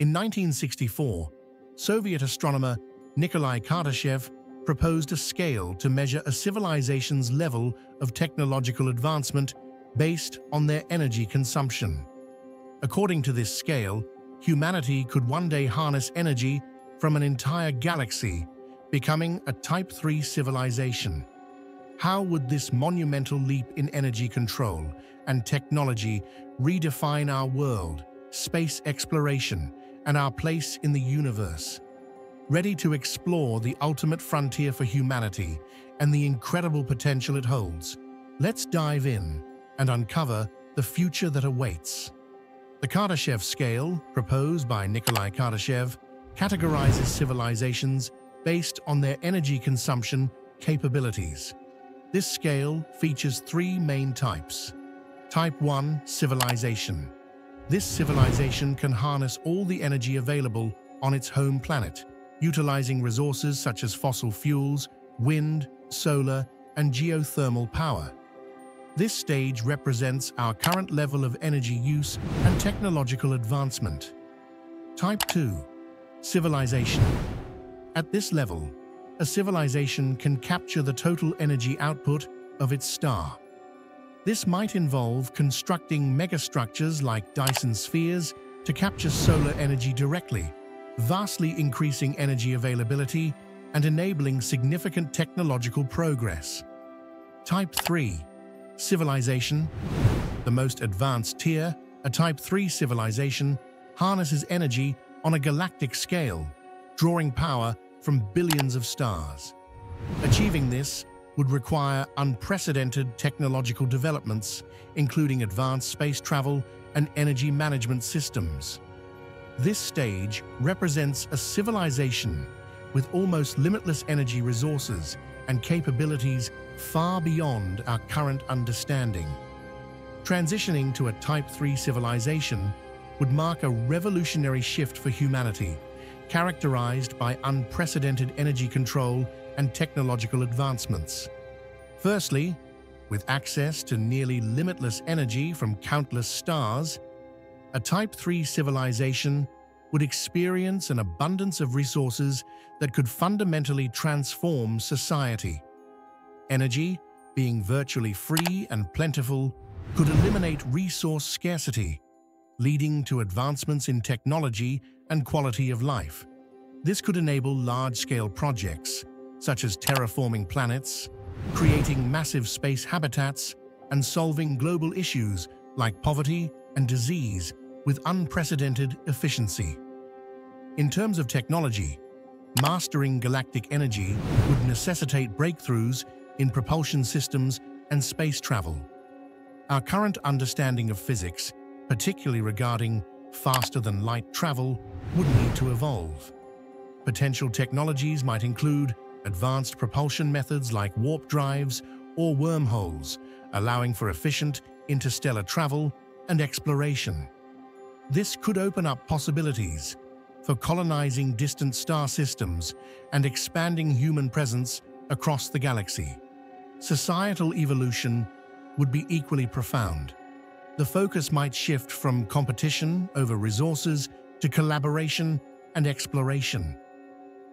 In 1964, Soviet astronomer Nikolai Kardashev proposed a scale to measure a civilization's level of technological advancement based on their energy consumption. According to this scale, humanity could one day harness energy from an entire galaxy, becoming a Type 3 civilization. How would this monumental leap in energy control and technology redefine our world, space exploration, and our place in the universe? Ready to explore the ultimate frontier for humanity and the incredible potential it holds, let's dive in and uncover the future that awaits. The Kardashev Scale, proposed by Nikolai Kardashev, categorizes civilizations based on their energy consumption capabilities. This scale features three main types. Type 1 civilization. This civilization can harness all the energy available on its home planet, utilizing resources such as fossil fuels, wind, solar, and geothermal power. This stage represents our current level of energy use and technological advancement. Type 2 civilization. At this level, a civilization can capture the total energy output of its star. This might involve constructing megastructures like Dyson spheres to capture solar energy directly, vastly increasing energy availability and enabling significant technological progress. Type 3 civilization. The most advanced tier, a Type 3 civilization, harnesses energy on a galactic scale, drawing power from billions of stars. Achieving this would require unprecedented technological developments, including advanced space travel and energy management systems. This stage represents a civilization with almost limitless energy resources and capabilities far beyond our current understanding. Transitioning to a Type 3 civilization would mark a revolutionary shift for humanity, characterized by unprecedented energy control and technological advancements. Firstly, with access to nearly limitless energy from countless stars, a Type 3 civilization would experience an abundance of resources that could fundamentally transform society. Energy, being virtually free and plentiful, could eliminate resource scarcity, leading to advancements in technology and quality of life. This could enable large-scale projects, such as terraforming planets, creating massive space habitats, and solving global issues like poverty and disease with unprecedented efficiency. In terms of technology, mastering galactic energy would necessitate breakthroughs in propulsion systems and space travel. Our current understanding of physics, particularly regarding faster-than-light travel, would need to evolve. Potential technologies might include advanced propulsion methods like warp drives or wormholes, allowing for efficient interstellar travel and exploration. This could open up possibilities for colonizing distant star systems and expanding human presence across the galaxy. Societal evolution would be equally profound. The focus might shift from competition over resources to collaboration and exploration.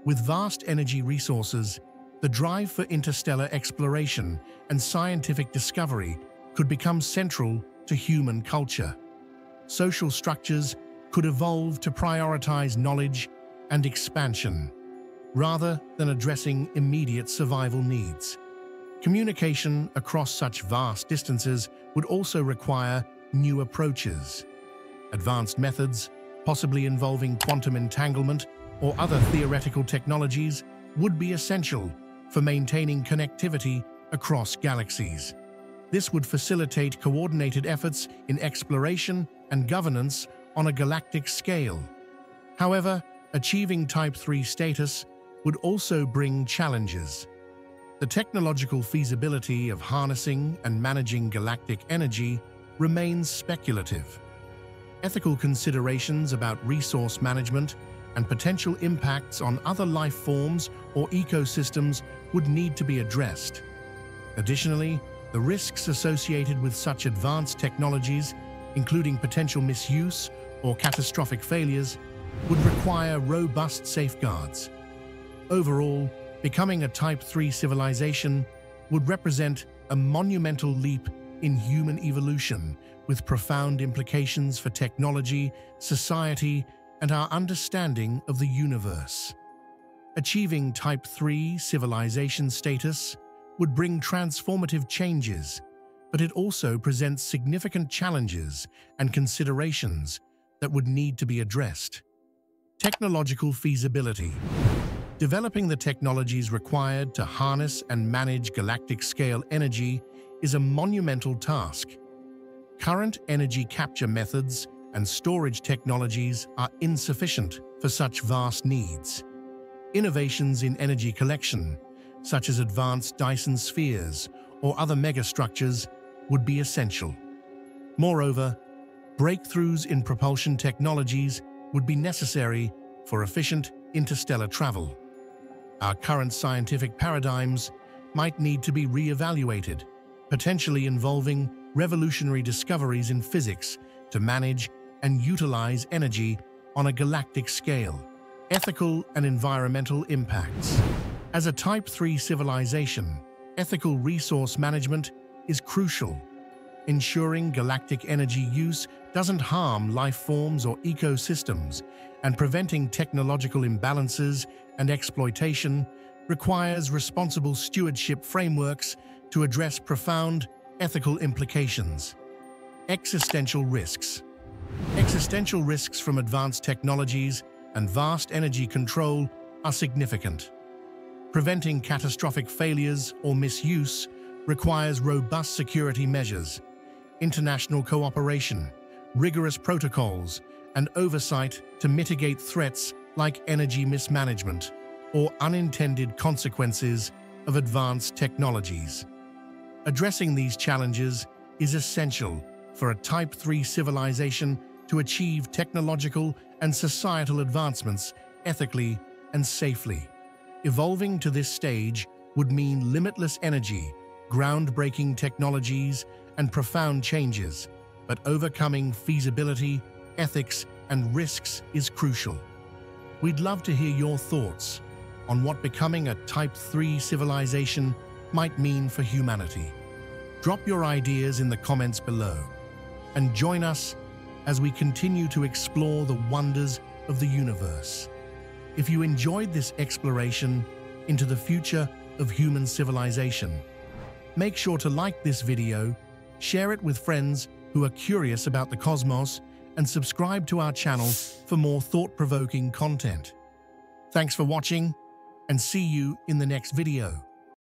With vast energy resources, the drive for interstellar exploration and scientific discovery could become central to human culture. Social structures could evolve to prioritize knowledge and expansion, rather than addressing immediate survival needs. Communication across such vast distances would also require new approaches. Advanced methods, possibly involving quantum entanglement or other theoretical technologies, would be essential for maintaining connectivity across galaxies. This would facilitate coordinated efforts in exploration and governance on a galactic scale. However, achieving Type 3 status would also bring challenges. The technological feasibility of harnessing and managing galactic energy remains speculative. Ethical considerations about resource management and potential impacts on other life forms or ecosystems would need to be addressed. Additionally, the risks associated with such advanced technologies, including potential misuse or catastrophic failures, would require robust safeguards. Overall, becoming a Type 3 civilization would represent a monumental leap in human evolution, with profound implications for technology, society, and our understanding of the universe. Achieving Type 3 civilization status would bring transformative changes, but it also presents significant challenges and considerations that would need to be addressed. Technological feasibility. Developing the technologies required to harness and manage galactic-scale energy is a monumental task. Current energy capture methods and storage technologies are insufficient for such vast needs. Innovations in energy collection, such as advanced Dyson spheres or other megastructures, would be essential. Moreover, breakthroughs in propulsion technologies would be necessary for efficient interstellar travel. Our current scientific paradigms might need to be re-evaluated, potentially involving revolutionary discoveries in physics to manage and utilize energy on a galactic scale. Ethical and environmental impacts. As a Type 3 civilization, ethical resource management is crucial. Ensuring galactic energy use doesn't harm life forms or ecosystems, and preventing technological imbalances and exploitation requires responsible stewardship frameworks to address profound ethical implications. Existential risks. Existential risks from advanced technologies and vast energy control are significant. Preventing catastrophic failures or misuse requires robust security measures, international cooperation, rigorous protocols, and oversight to mitigate threats like energy mismanagement or unintended consequences of advanced technologies. Addressing these challenges is essential for a Type 3 civilization to achieve technological and societal advancements ethically and safely. Evolving to this stage would mean limitless energy, groundbreaking technologies, and profound changes, but overcoming feasibility, ethics, and risks is crucial. We'd love to hear your thoughts on what becoming a Type 3 civilization might mean for humanity. Drop your ideas in the comments below and join us as we continue to explore the wonders of the universe. If you enjoyed this exploration into the future of human civilization, make sure to like this video, share it with friends who are curious about the cosmos, and subscribe to our channel for more thought-provoking content. Thanks for watching, and see you in the next video.